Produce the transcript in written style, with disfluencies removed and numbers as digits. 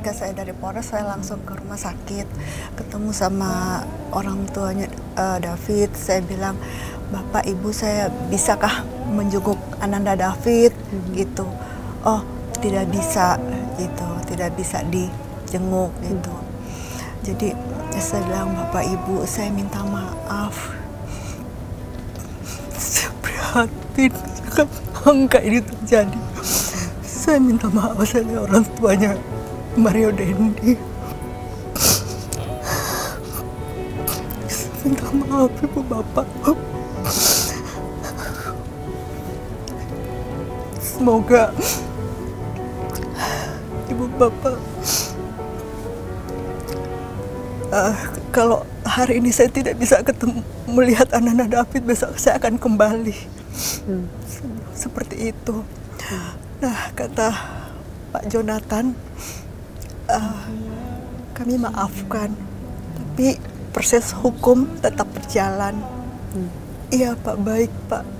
ketika saya dari Polres, saya langsung ke rumah sakit, ketemu sama orang tuanya David. Saya bilang, Bapak, Ibu, saya bisakah menjenguk Ananda David? Gitu. Oh, tidak bisa, gitu. Tidak bisa dijenguk, gitu. Jadi saya bilang, Bapak, Ibu, saya minta maaf. Saya prihatin, angka ini terjadi. Saya minta maaf, saya orang tuanya Mario Dandy. Saya minta maaf, Ibu, Bapak. Semoga Ibu Bapak, kalau hari ini saya tidak bisa ketemu melihat Ananda David, besok saya akan kembali. Seperti itu. Nah, kata Pak Jonathan, kami maafkan, tapi proses hukum tetap berjalan. Iya Pak, baik Pak.